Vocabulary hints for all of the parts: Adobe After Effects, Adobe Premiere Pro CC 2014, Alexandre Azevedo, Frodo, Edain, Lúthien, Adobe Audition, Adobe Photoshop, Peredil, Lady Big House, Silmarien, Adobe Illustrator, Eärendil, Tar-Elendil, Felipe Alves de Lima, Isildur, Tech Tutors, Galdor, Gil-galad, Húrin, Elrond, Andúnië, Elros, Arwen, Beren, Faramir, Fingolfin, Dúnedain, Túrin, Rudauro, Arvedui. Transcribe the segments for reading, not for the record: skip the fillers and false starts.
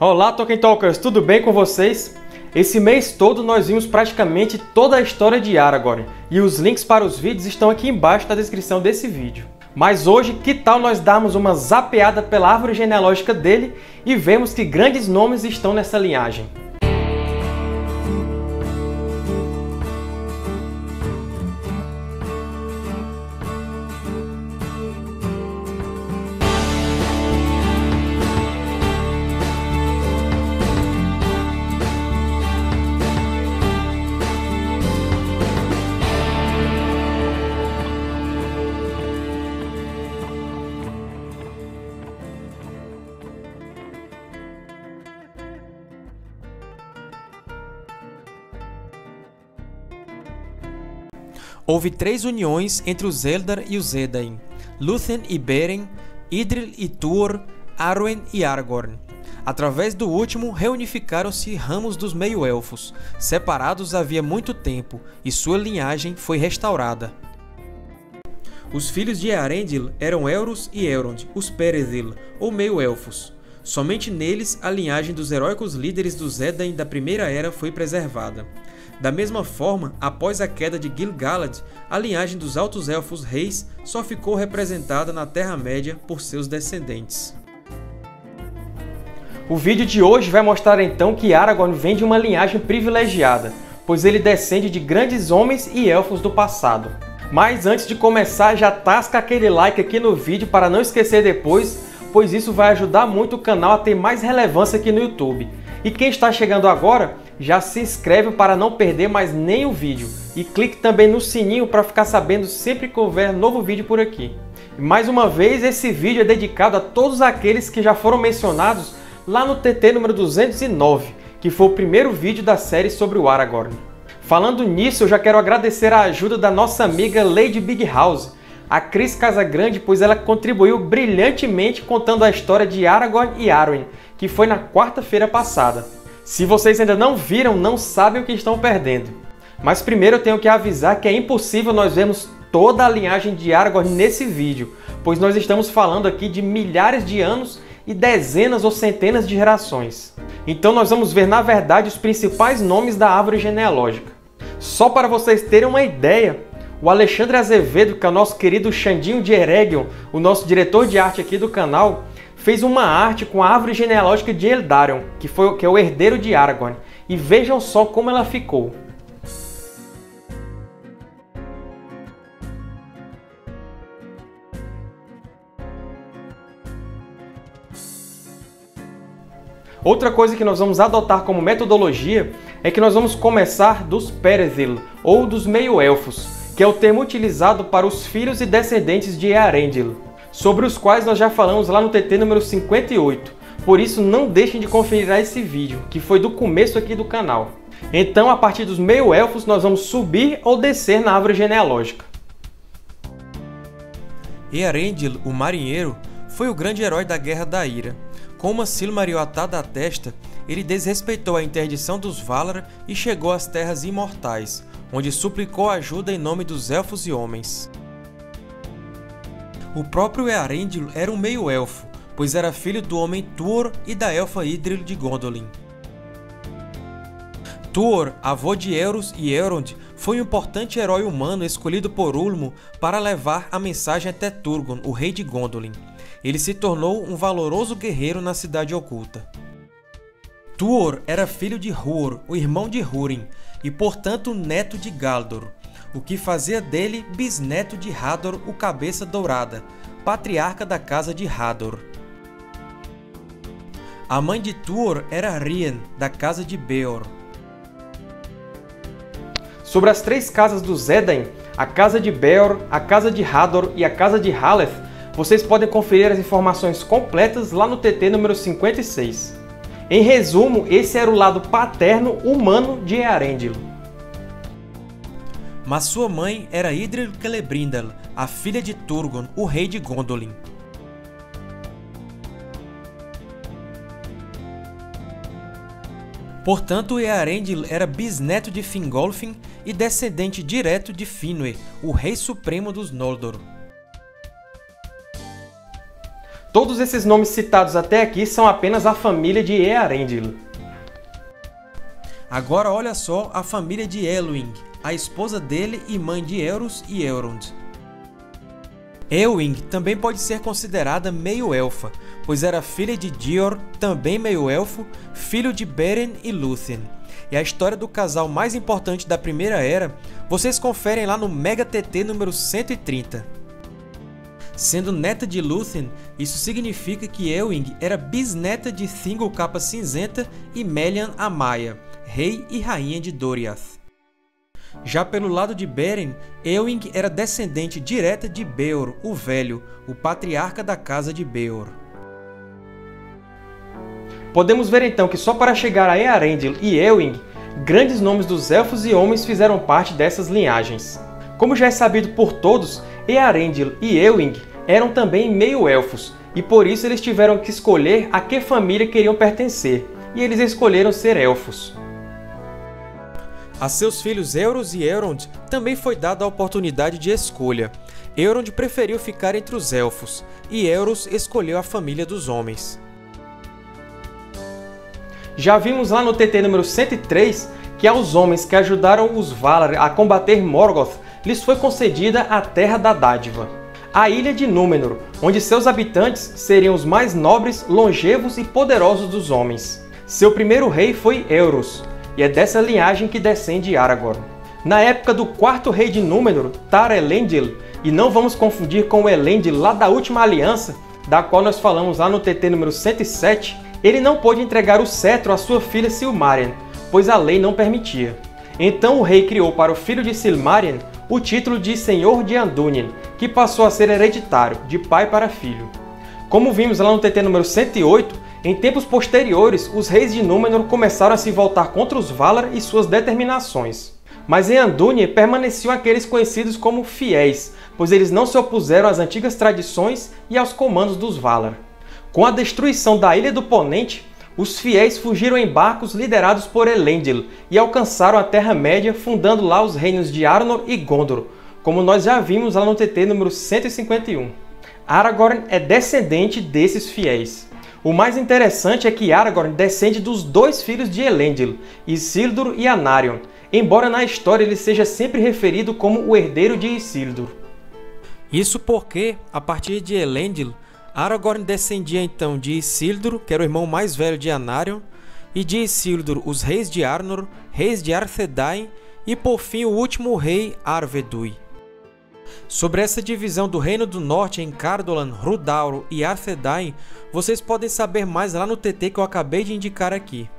Olá, Tolkien Talkers! Tudo bem com vocês? Esse mês todo nós vimos praticamente toda a história de Aragorn, e os links para os vídeos estão aqui embaixo na descrição desse vídeo. Mas hoje, que tal nós darmos uma zapeada pela árvore genealógica dele e vemos que grandes nomes estão nessa linhagem. Houve três uniões entre os Eldar e os Edain, Lúthien e Beren, Idril e Tuor, Arwen e Aragorn. Através do último, reunificaram-se ramos dos meio-elfos, separados havia muito tempo, e sua linhagem foi restaurada. Os filhos de Eärendil eram Elros e Elrond, os Peredil, ou meio-elfos. Somente neles a linhagem dos heróicos líderes dos Edain da Primeira Era foi preservada. Da mesma forma, após a queda de Gil-galad, a linhagem dos Altos Elfos Reis só ficou representada na Terra-média por seus descendentes. O vídeo de hoje vai mostrar então que Aragorn vem de uma linhagem privilegiada, pois ele descende de grandes homens e elfos do passado. Mas antes de começar, já tasca aquele like aqui no vídeo para não esquecer depois, pois isso vai ajudar muito o canal a ter mais relevância aqui no YouTube. E quem está chegando agora, já se inscreve para não perder mais nenhum vídeo. E clique também no sininho para ficar sabendo sempre que houver novo vídeo por aqui. E mais uma vez, esse vídeo é dedicado a todos aqueles que já foram mencionados lá no TT número 209, que foi o primeiro vídeo da série sobre o Aragorn. Falando nisso, eu já quero agradecer a ajuda da nossa amiga Lady Big House, a Cris Casagrande, pois ela contribuiu brilhantemente contando a história de Aragorn e Arwen, que foi na quarta-feira passada. Se vocês ainda não viram, não sabem o que estão perdendo. Mas primeiro eu tenho que avisar que é impossível nós vermos toda a linhagem de Aragorn nesse vídeo, pois nós estamos falando aqui de milhares de anos e dezenas ou centenas de gerações. Então nós vamos ver, na verdade, os principais nomes da árvore genealógica. Só para vocês terem uma ideia, o Alexandre Azevedo, que é o nosso querido Xandinho de Eregion, o nosso diretor de arte aqui do canal, fez uma arte com a árvore genealógica de Eldarion, que é o herdeiro de Aragorn. E vejam só como ela ficou. Outra coisa que nós vamos adotar como metodologia é que nós vamos começar dos Peredil, ou dos meio-elfos, que é o termo utilizado para os filhos e descendentes de Eärendil, sobre os quais nós já falamos lá no TT número 58, por isso não deixem de conferir esse vídeo, que foi do começo aqui do canal. Então, a partir dos meio-elfos, nós vamos subir ou descer na árvore genealógica. Eärendil, o marinheiro, foi o grande herói da Guerra da Ira. Com uma Silmarien atada à testa, ele desrespeitou a interdição dos Valar e chegou às Terras Imortais, onde suplicou ajuda em nome dos Elfos e Homens. O próprio Eärendil era um meio-elfo, pois era filho do homem Tuor e da elfa Idril de Gondolin. Tuor, avô de Elros e Elrond, foi um importante herói humano escolhido por Ulmo para levar a mensagem até Turgon, o rei de Gondolin. Ele se tornou um valoroso guerreiro na Cidade Oculta. Tuor era filho de Huor, o irmão de Húrin, e portanto neto de Galdor, o que fazia dele bisneto de Hador, o Cabeça Dourada, patriarca da Casa de Hador. A mãe de Tuor era Rian, da Casa de Beor. Sobre as três casas dos Edain, a Casa de Beor, a Casa de Hador e a Casa de Haleth, vocês podem conferir as informações completas lá no TT número 56. Em resumo, esse era o lado paterno humano de Eärendil. Mas sua mãe era Idril Celebrindal, a filha de Turgon, o rei de Gondolin. Portanto, Eärendil era bisneto de Fingolfin e descendente direto de Finwë, o rei supremo dos Noldor. Todos esses nomes citados até aqui são apenas a família de Eärendil. Agora olha só a família de Elwing, a esposa dele e mãe de Elros e Elrond. Elwing também pode ser considerada meio-elfa, pois era filha de Tuor, também meio-elfo, filho de Beren e Lúthien. E a história do casal mais importante da Primeira Era, vocês conferem lá no Mega TT número 130. Sendo neta de Lúthien, isso significa que Elwing era bisneta de Thingol Capa Cinzenta e Melian a Maia, rei e rainha de Doriath. Já pelo lado de Beren, Elwing era descendente direta de Beor, o Velho, o patriarca da Casa de Beor. Podemos ver então que só para chegar a Eärendil e Elwing, grandes nomes dos elfos e homens fizeram parte dessas linhagens. Como já é sabido por todos, Eärendil e Elwing eram também meio-elfos, e por isso eles tiveram que escolher a que família queriam pertencer, e eles escolheram ser elfos. A seus filhos Elros e Elrond também foi dada a oportunidade de escolha. Elrond preferiu ficar entre os elfos, e Elros escolheu a família dos homens. Já vimos lá no TT número 103 que aos homens que ajudaram os Valar a combater Morgoth lhes foi concedida a Terra da Dádiva, a Ilha de Númenor, onde seus habitantes seriam os mais nobres, longevos e poderosos dos homens. Seu primeiro rei foi Elros, e é dessa linhagem que descende Aragorn. Na época do quarto rei de Númenor, Tar-Elendil, e não vamos confundir com o Elendil lá da Última Aliança, da qual nós falamos lá no TT número 107, ele não pôde entregar o cetro à sua filha Silmarien, pois a lei não permitia. Então o rei criou para o filho de Silmarien o título de Senhor de Andúnië, que passou a ser hereditário, de pai para filho. Como vimos lá no TT número 108, em tempos posteriores, os reis de Númenor começaram a se voltar contra os Valar e suas determinações. Mas em Andúnië permaneciam aqueles conhecidos como fiéis, pois eles não se opuseram às antigas tradições e aos comandos dos Valar. Com a destruição da Ilha do Ponente, os fiéis fugiram em barcos liderados por Elendil e alcançaram a Terra-média, fundando lá os reinos de Arnor e Gondor, como nós já vimos lá no TT número 151. Aragorn é descendente desses fiéis. O mais interessante é que Aragorn descende dos dois filhos de Elendil, Isildur e Anárion, embora na história ele seja sempre referido como o herdeiro de Isildur. Isso porque, a partir de Elendil, Aragorn descendia então de Isildur, que era o irmão mais velho de Anárion, e de Isildur os reis de Arnor, reis de Arthedain e por fim o último rei Arvedui. Sobre essa divisão do Reino do Norte em Cardolan, Rudauro e Arthedain, vocês podem saber mais lá no TT que eu acabei de indicar aqui.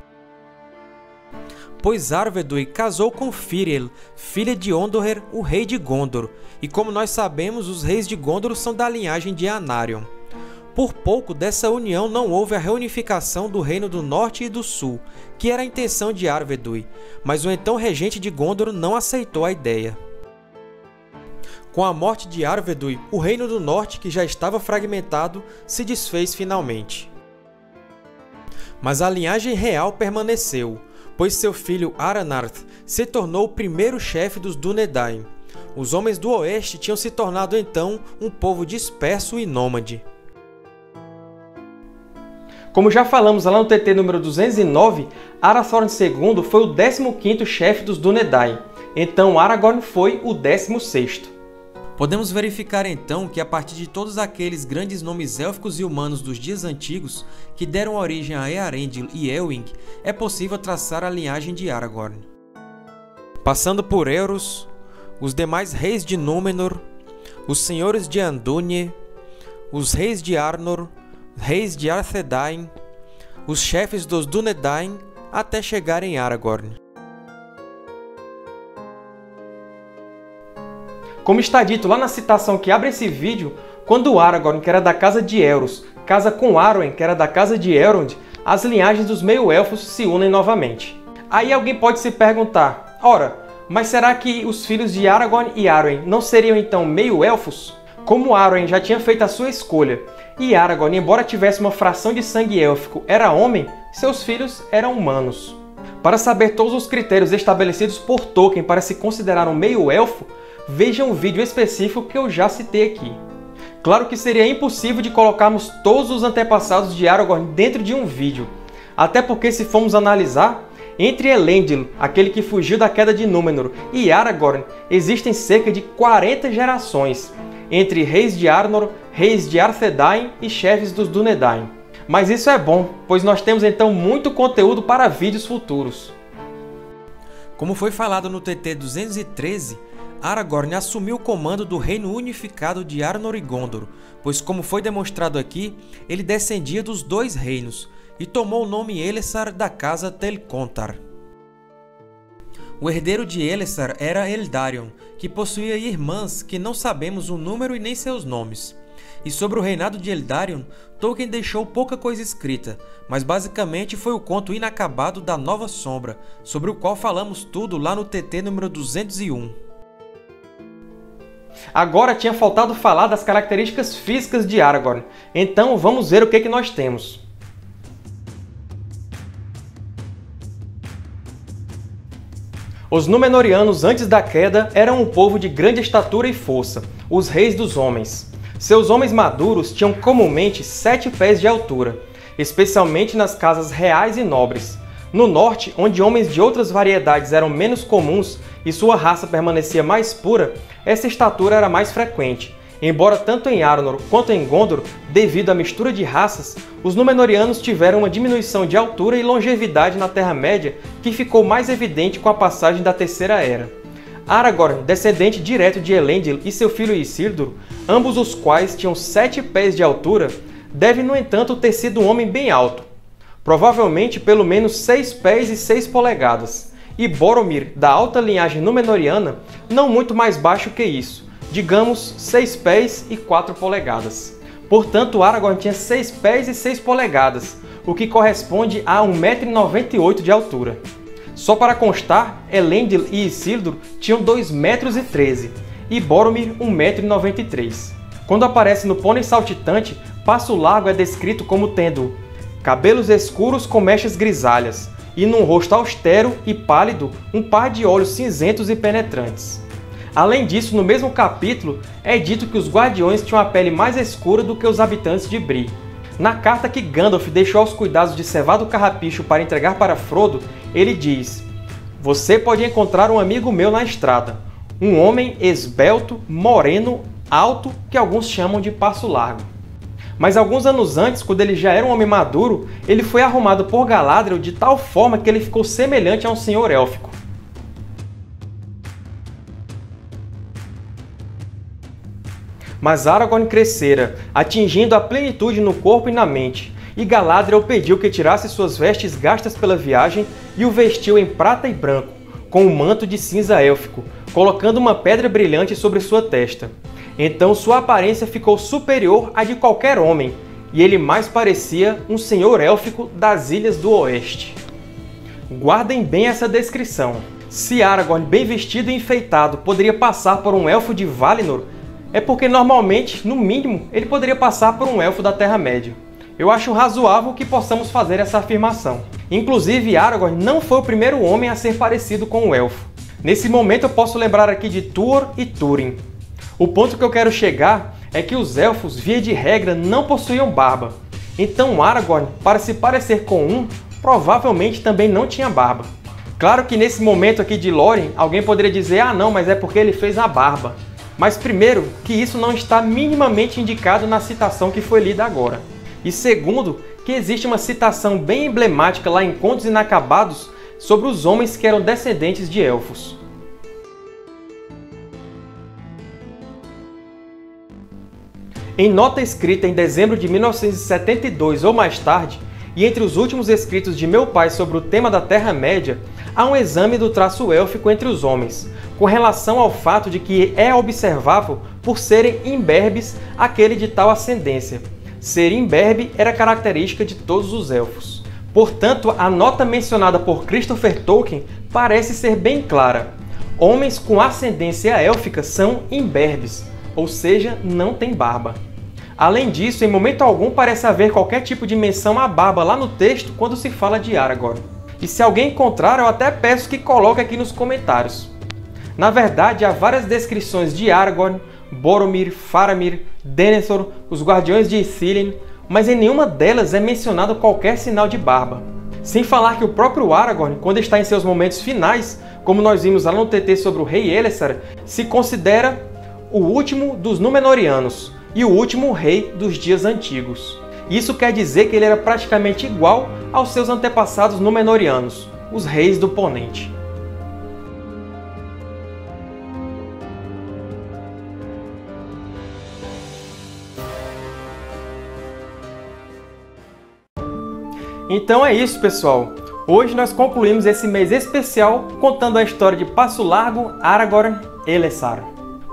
Pois Arvedui casou com Firiel, filha de Ondoher, o rei de Gondor, e como nós sabemos, os reis de Gondor são da linhagem de Anárion. Por pouco dessa união não houve a reunificação do Reino do Norte e do Sul, que era a intenção de Arvedui, mas o então regente de Gondor não aceitou a ideia. Com a morte de Arvedui, o Reino do Norte, que já estava fragmentado, se desfez finalmente. Mas a linhagem real permaneceu, pois seu filho Aranarth se tornou o primeiro chefe dos Dúnedain. Os homens do Oeste tinham se tornado então um povo disperso e nômade. Como já falamos lá no TT número 209, Arathorn II foi o 15º chefe dos Dúnedain, então Aragorn foi o 16º. Podemos verificar então que a partir de todos aqueles grandes nomes élficos e humanos dos dias antigos que deram origem a Eärendil e Elwing, é possível traçar a linhagem de Aragorn. Passando por Elros, os demais reis de Númenor, os senhores de Andúnië, os reis de Arnor, reis de Arthedain, os chefes dos Dúnedain, até chegar em Aragorn. Como está dito lá na citação que abre esse vídeo, quando Aragorn, que era da casa de Elros, casa com Arwen, que era da casa de Elrond, as linhagens dos meio-elfos se unem novamente. Aí alguém pode se perguntar, ora, mas será que os filhos de Aragorn e Arwen não seriam então meio-elfos? Como Arwen já tinha feito a sua escolha, e Aragorn, embora tivesse uma fração de sangue élfico, era homem, seus filhos eram humanos. Para saber todos os critérios estabelecidos por Tolkien para se considerar um meio-elfo, veja um vídeo específico que eu já citei aqui. Claro que seria impossível de colocarmos todos os antepassados de Aragorn dentro de um vídeo, até porque se formos analisar, entre Elendil, aquele que fugiu da queda de Númenor, e Aragorn, existem cerca de 40 gerações, entre reis de Arnor, reis de Arthedain e chefes dos Dúnedain. Mas isso é bom, pois nós temos então muito conteúdo para vídeos futuros. Como foi falado no TT 213, Aragorn assumiu o comando do Reino Unificado de Arnor e Gondor, pois como foi demonstrado aqui, ele descendia dos dois reinos, e tomou o nome Elessar da Casa Telcontar. O herdeiro de Elessar era Eldarion, que possuía irmãs que não sabemos o número e nem seus nomes. E sobre o reinado de Eldarion, Tolkien deixou pouca coisa escrita, mas basicamente foi o conto inacabado da Nova Sombra, sobre o qual falamos tudo lá no TT número 201. Agora tinha faltado falar das características físicas de Aragorn, então vamos ver o que nós temos. Os Númenóreanos antes da Queda eram um povo de grande estatura e força, os Reis dos Homens. Seus homens maduros tinham comumente 7 pés de altura, especialmente nas casas reais e nobres. No norte, onde homens de outras variedades eram menos comuns e sua raça permanecia mais pura, essa estatura era mais frequente. Embora tanto em Arnor quanto em Gondor, devido à mistura de raças, os Númenóreanos tiveram uma diminuição de altura e longevidade na Terra-média que ficou mais evidente com a passagem da Terceira Era. Aragorn, descendente direto de Elendil e seu filho Isildur, ambos os quais tinham 7 pés de altura, deve, no entanto, ter sido um homem bem alto, provavelmente pelo menos 6 pés e 6 polegadas, e Boromir, da alta linhagem Númenoriana, não muito mais baixo que isso, digamos 6 pés e 4 polegadas. Portanto, Aragorn tinha 6 pés e 6 polegadas, o que corresponde a 1,98 m de altura. Só para constar, Elendil e Isildur tinham 2,13 m e Boromir 1,93 m. Quando aparece no Pônei Saltitante, Passo Largo é descrito como tendo cabelos escuros com mechas grisalhas e, num rosto austero e pálido, um par de olhos cinzentos e penetrantes. Além disso, no mesmo capítulo, é dito que os Guardiões tinham a pele mais escura do que os habitantes de Bree. Na carta que Gandalf deixou aos cuidados de Cevado Carrapicho para entregar para Frodo, ele diz: "Você pode encontrar um amigo meu na estrada, um homem esbelto, moreno, alto, que alguns chamam de Passo Largo." Mas alguns anos antes, quando ele já era um homem maduro, ele foi arrumado por Galadriel de tal forma que ele ficou semelhante a um senhor élfico. Mas Aragorn crescera, atingindo a plenitude no corpo e na mente, e Galadriel pediu que tirasse suas vestes gastas pela viagem e o vestiu em prata e branco, com um manto de cinza élfico, colocando uma pedra brilhante sobre sua testa. Então sua aparência ficou superior à de qualquer homem, e ele mais parecia um senhor élfico das Ilhas do Oeste. Guardem bem essa descrição. Se Aragorn, bem vestido e enfeitado, poderia passar por um elfo de Valinor, é porque normalmente, no mínimo, ele poderia passar por um elfo da Terra-média. Eu acho razoável que possamos fazer essa afirmação. Inclusive, Aragorn não foi o primeiro homem a ser parecido com um elfo. Nesse momento eu posso lembrar aqui de Tuor e Túrin. O ponto que eu quero chegar é que os elfos, via de regra, não possuíam barba. Então Aragorn, para se parecer com um, provavelmente também não tinha barba. Claro que nesse momento aqui de lore, alguém poderia dizer: "Ah não, mas é porque ele fez a barba." Mas primeiro, que isso não está minimamente indicado na citação que foi lida agora. E segundo, que existe uma citação bem emblemática lá em Contos Inacabados sobre os homens que eram descendentes de elfos. Em nota escrita em dezembro de 1972 ou mais tarde, e entre os últimos escritos de meu pai sobre o tema da Terra-média, há um exame do traço élfico entre os homens, com relação ao fato de que é observável por serem imberbes aquele de tal ascendência. Ser imberbe era característica de todos os elfos. Portanto, a nota mencionada por Christopher Tolkien parece ser bem clara. Homens com ascendência élfica são imberbes, ou seja, não têm barba. Além disso, em momento algum parece haver qualquer tipo de menção à barba lá no texto quando se fala de Aragorn. E se alguém encontrar, eu até peço que coloque aqui nos comentários. Na verdade, há várias descrições de Aragorn, Boromir, Faramir, Denethor, os Guardiões de Ithilien, mas em nenhuma delas é mencionado qualquer sinal de barba. Sem falar que o próprio Aragorn, quando está em seus momentos finais, como nós vimos lá no TT sobre o Rei Elessar, se considera o último dos Númenóreanos e o último rei dos dias antigos. Isso quer dizer que ele era praticamente igual aos seus antepassados Númenóreanos, os reis do Ponente. Então é isso, pessoal! Hoje nós concluímos esse mês especial contando a história de Passo Largo, Aragorn e Elessar.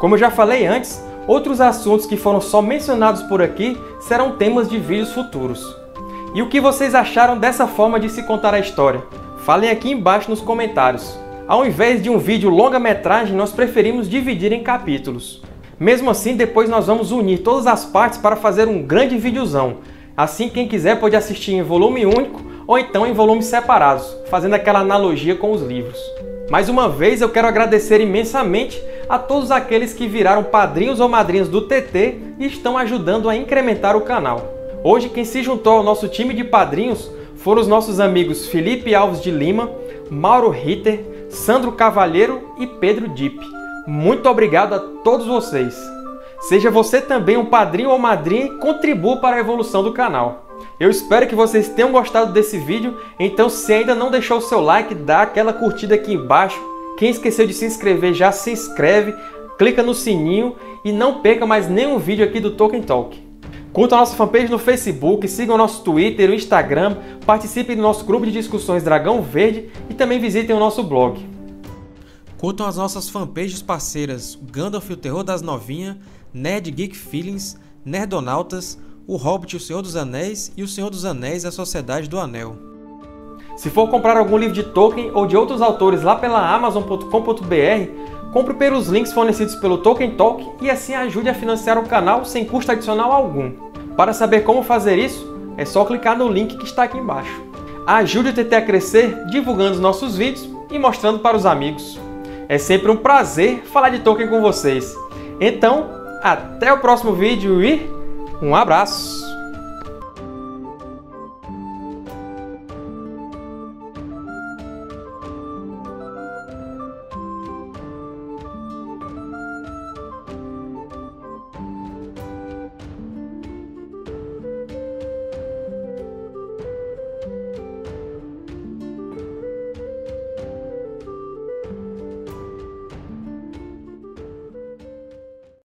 Como eu já falei antes, outros assuntos que foram só mencionados por aqui serão temas de vídeos futuros. E o que vocês acharam dessa forma de se contar a história? Falem aqui embaixo nos comentários. Ao invés de um vídeo longa-metragem, nós preferimos dividir em capítulos. Mesmo assim, depois nós vamos unir todas as partes para fazer um grande videozão. Assim, quem quiser pode assistir em volume único ou então em volumes separados, fazendo aquela analogia com os livros. Mais uma vez, eu quero agradecer imensamente a todos aqueles que viraram padrinhos ou madrinhas do TT e estão ajudando a incrementar o canal. Hoje, quem se juntou ao nosso time de padrinhos foram os nossos amigos Felipe Alves de Lima, Mauro Ritter, Sandro Cavalheiro e Pedro Dipp. Muito obrigado a todos vocês! Seja você também um padrinho ou madrinha e contribua para a evolução do canal. Eu espero que vocês tenham gostado desse vídeo, então se ainda não deixou o seu like, dá aquela curtida aqui embaixo. Quem esqueceu de se inscrever já se inscreve, clica no sininho e não perca mais nenhum vídeo aqui do Tolkien Talk. Curtam a nossa fanpage no Facebook, sigam o nosso Twitter, o Instagram, participem do nosso grupo de discussões Dragão Verde e também visitem o nosso blog. Curtam as nossas fanpages parceiras Gandalf e o Terror das Novinhas, Nerd Geek Feelings, Nerdonautas, O Hobbit e o Senhor dos Anéis e O Senhor dos Anéis e a Sociedade do Anel. Se for comprar algum livro de Tolkien ou de outros autores lá pela Amazon.com.br, compre pelos links fornecidos pelo Tolkien Talk e assim ajude a financiar o canal sem custo adicional algum. Para saber como fazer isso, é só clicar no link que está aqui embaixo. Ajude o TT a crescer divulgando os nossos vídeos e mostrando para os amigos. É sempre um prazer falar de Tolkien com vocês. Então, até o próximo vídeo e um abraço!